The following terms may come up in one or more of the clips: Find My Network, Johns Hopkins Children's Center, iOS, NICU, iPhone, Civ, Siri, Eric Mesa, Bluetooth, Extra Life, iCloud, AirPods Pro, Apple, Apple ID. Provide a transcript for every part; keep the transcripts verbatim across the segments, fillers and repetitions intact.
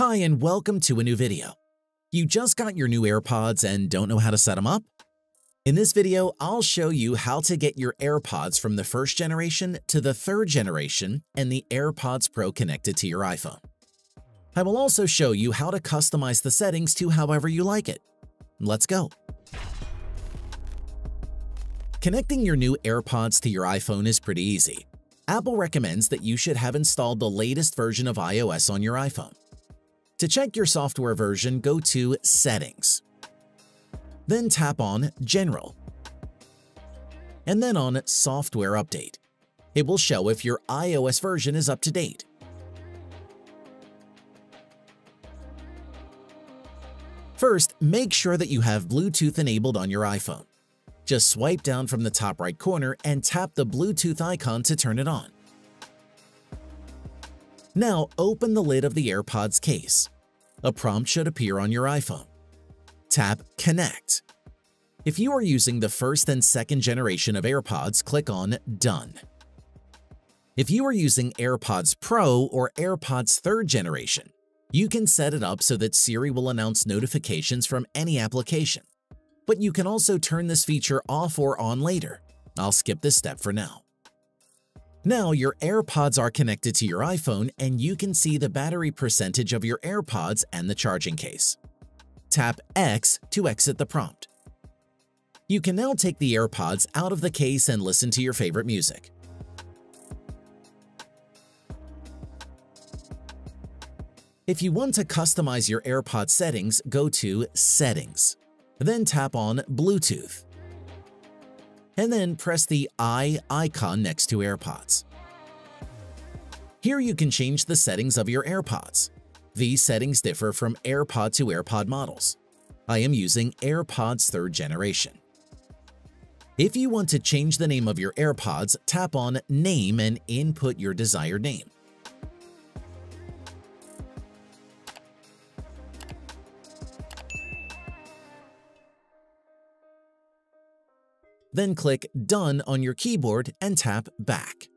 Hi and welcome to a new video. You just got your new AirPods and don't know how to set them up? In this video, I'll show you how to get your AirPods from the first generation to the third generation and the AirPods Pro connected to your iPhone. I will also show you how to customize the settings to however you like it. Let's go. Connecting your new AirPods to your iPhone is pretty easy. Apple recommends that you should have installed the latest version of iOS on your iPhone. To check your software version, go to Settings, then tap on General, and then on Software Update. It will show if your iOS version is up to date. First, make sure that you have Bluetooth enabled on your iPhone. Just swipe down from the top right corner and tap the Bluetooth icon to turn it on. Now open the lid of the AirPods case. A prompt should appear on your iPhone. Tap Connect. If you are using the first and second generation of AirPods, click on Done. If you are using AirPods Pro or AirPods third generation, you can set it up so that Siri will announce notifications from any application. But you can also turn this feature off or on later. I'll skip this step for now. Now your AirPods are connected to your iPhone and you can see the battery percentage of your AirPods and the charging case. Tap X to exit the prompt. You can now take the AirPods out of the case and listen to your favorite music. If you want to customize your AirPod settings, go to Settings, then tap on Bluetooth, and then press the I icon next to AirPods. Here you can change the settings of your AirPods. These settings differ from AirPod to AirPod models. I am using AirPods third generation. If you want to change the name of your AirPods, tap on Name and input your desired name. Then click Done on your keyboard and tap Back.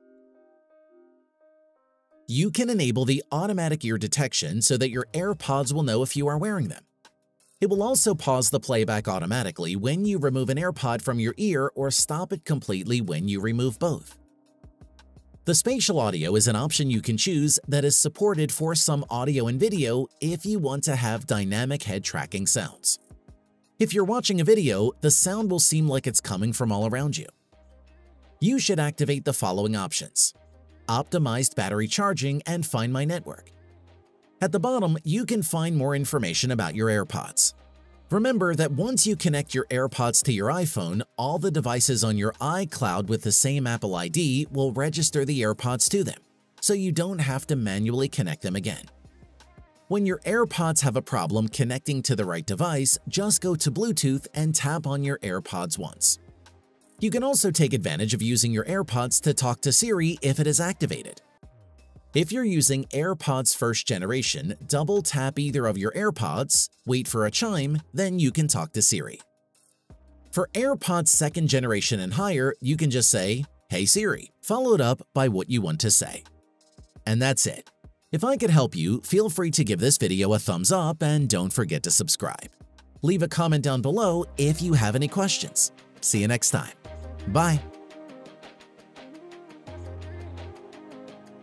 You can enable the automatic ear detection so that your AirPods will know if you are wearing them. It will also pause the playback automatically when you remove an AirPod from your ear or stop it completely when you remove both. The spatial audio is an option you can choose that is supported for some audio and video if you want to have dynamic head tracking sounds. If you're watching a video, the sound will seem like it's coming from all around you. You should activate the following options: Optimized battery charging and Find My Network. At the bottom, you can find more information about your AirPods. Remember that once you connect your AirPods to your iPhone, all the devices on your iCloud with the same Apple I D will register the AirPods to them, so you don't have to manually connect them again. When your AirPods have a problem connecting to the right device, just go to Bluetooth and tap on your AirPods once. You can also take advantage of using your AirPods to talk to Siri if it is activated. If you're using AirPods first generation, double tap either of your AirPods, wait for a chime, then you can talk to Siri. For AirPods second generation and higher, you can just say, "Hey Siri," followed up by what you want to say. And that's it. If I could help you, feel free to give this video a thumbs up and don't forget to subscribe. Leave a comment down below if you have any questions. See you next time. Bye.